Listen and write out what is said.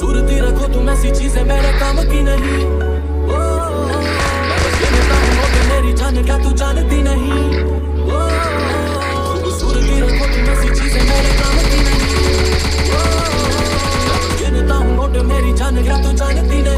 सुरती रखो तुम ऐसी चीजें मेरे काम की नहीं। ओ मेरी जान क्या तू जानती नहीं। ओ सुरती रखो तुम ऐसी चीजें मेरे काम की नहीं। ओ मेरी जान क्या तू जानती नहीं।